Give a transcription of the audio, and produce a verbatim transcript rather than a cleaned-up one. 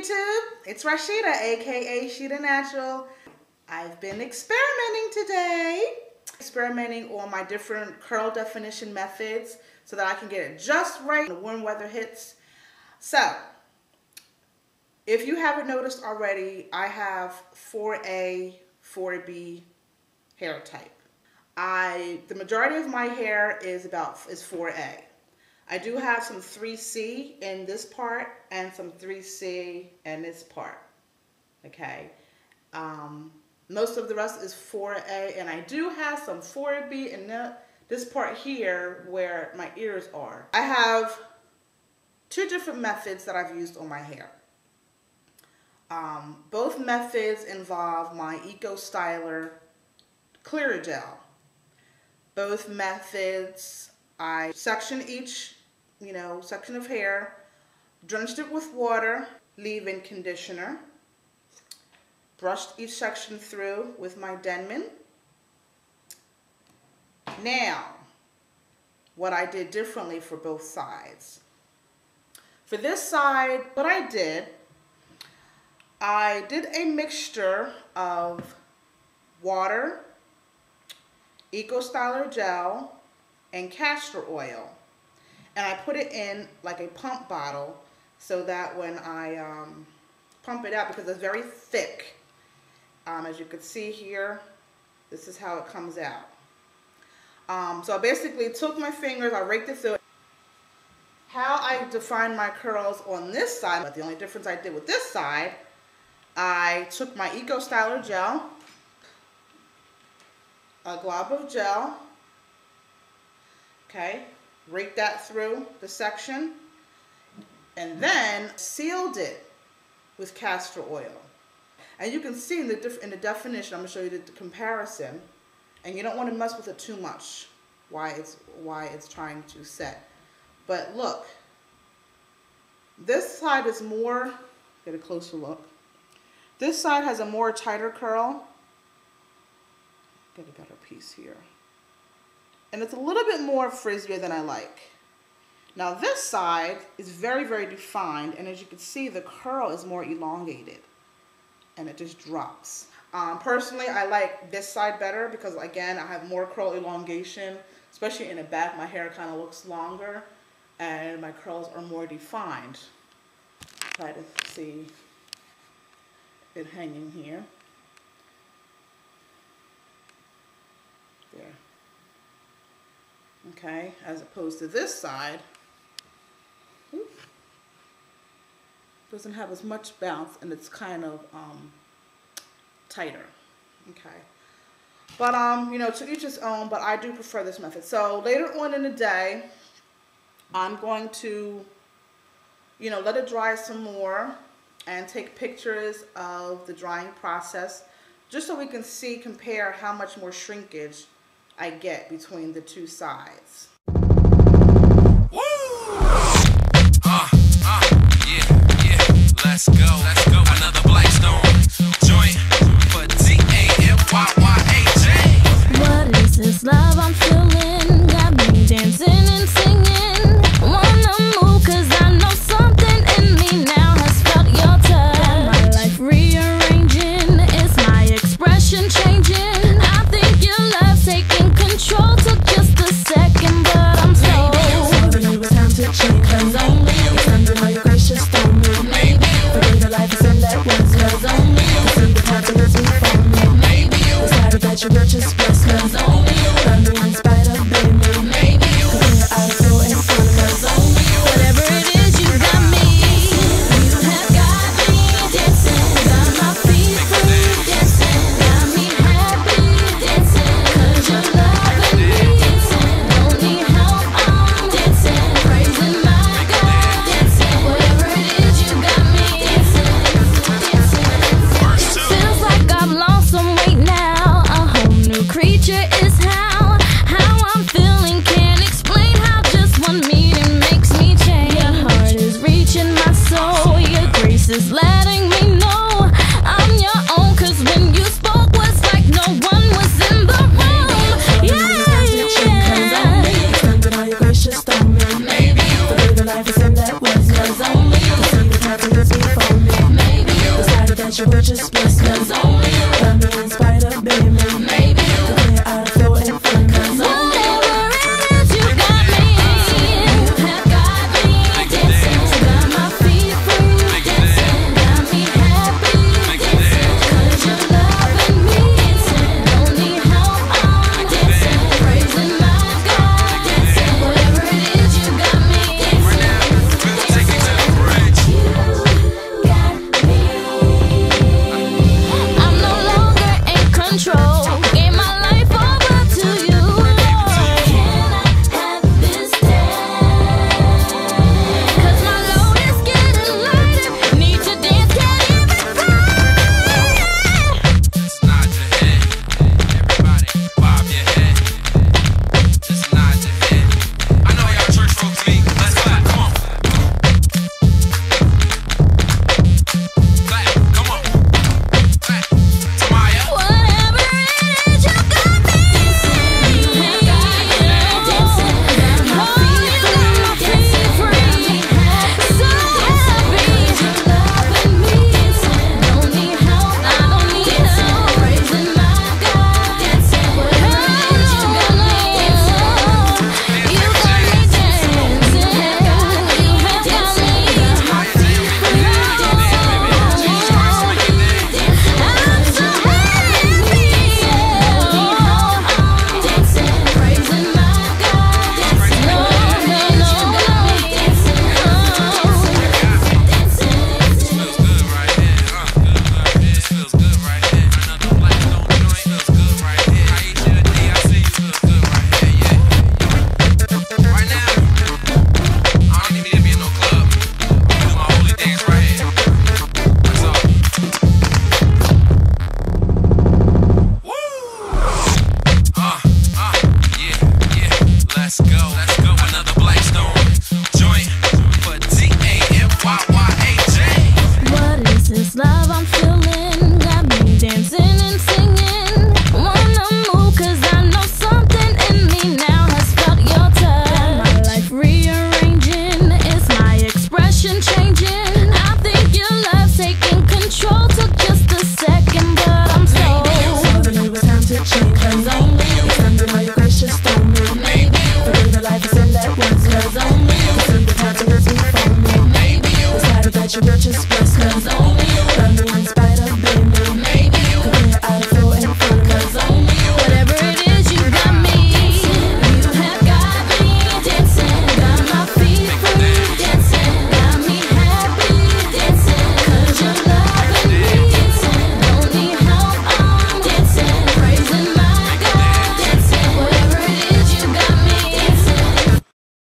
YouTube, it's Rashida, aka Shida Natural. I've been experimenting today, experimenting on my different curl definition methods so that I can get it just right when the warm weather hits. So, if you haven't noticed already, I have four A, four B hair type. I the majority of my hair is about is four A. I do have some three C in this part and some three C in this part, okay? Um, most of the rest is four A, and I do have some four B in the, this part here where my ears are. I have two different methods that I've used on my hair. Um, both methods involve my Eco Styler clear gel. Both methods, I section each You know, section of hair, drenched it with water, leave-in conditioner, brushed each section through with my Denman. Now, what I did differently for both sides. For this side, what I did, I did a mixture of water, Eco Styler gel, and castor oil. And I put it in like a pump bottle so that when I um, pump it out, because it's very thick, um, as you can see here, this is how it comes out. Um, so I basically took my fingers, I raked it through. How I define my curls on this side, but the only difference I did with this side, I took my Eco Styler gel, a glob of gel, okay, rake that through the section, and then sealed it with castor oil. And you can see in the, def in the definition, I'm going to show you the comparison, and you don't want to mess with it too much, why it's, why it's trying to set. But look, this side is more, get a closer look, this side has a more tighter curl, get a better piece here. And it's a little bit more frizzier than I like. Now this side is very, very defined, and as you can see, the curl is more elongated, and it just drops. Um, personally, I like this side better because, again, I have more curl elongation, especially in the back. My hair kind of looks longer, and my curls are more defined. Try to see it hanging here. There. Okay, as opposed to this side, oops, doesn't have as much bounce, and it's kind of um, tighter. Okay, but um, you know, to each his own. But I do prefer this method. So later on in the day, I'm going to, you know, let it dry some more and take pictures of the drying process, just so we can see, compare how much more shrinkage I get between the two sides. Woo! Uh, uh, yeah, yeah. Let's go. Let's go. Another Blackstone joint for D A M Y Y A J. What is this love I'm feeling? Got me dancing and singing. Wanna move, cause I know something in me now has felt your touch. Got my life rearranging. It's my expression changing. Control took just a second, but one's only you. Something happens before me. Maybe you. The fact that you're just blessed one's only you. Loving in spite of being me. Maybe you. The way I feel and feel. Cause whatever it is, you got me. You have got me dancing. Got my feet free dancing. Got me happy dancing. Cause you're loving me dancing. Only how I'm dancing. Praising my God dancing. Whatever it is, you got me dancing. I'm no longer in control. Gave my life over to you. Can I have this dance? Cause my load is getting lighter. Need to dance, can't even pray. Just nod your head, everybody bob your head. Just nod your head. I know y'all church folks me. Let's clap, come on. Clap, come on. Clap, Tamaya. Whatever it is, you got me dancing. You have got me dancing. Got my feet free dancing. So happy. You're loving me dancing. Don't need help, I don't need help. Praising my God dancing. Whatever it is, you got me dancing. You got me dancing. You have got me I'm so happy. Only how I'm dancing. Praising my God dancing. No, no, no, no. Dancing, dancing, dancing. Feels good right here. Uh, good right here. This feels good right here. Another black don't joint. Feels good right here. I eat you today. I see you. Feels good right here. Yeah. Right now, I don't even need to be in no club. I do my holy dance right here. That's all. Uh, uh, yeah, yeah. Let's go. Let's go. Another Blackstone joint for T A M Y Y A J. What is this love I'm feeling? Got me dancing and singing. Wanna move cause I know something in me now has felt your touch. My life rearranging, it's my expression changing. I think your love's taking control. Took just a second, but I'm so. Maybe it was time to change. Cause only you. Something like your gracious told me. Maybe you. The way the life is in that one's love. Cause only you. Something happens before me. Maybe you. The side of that you're just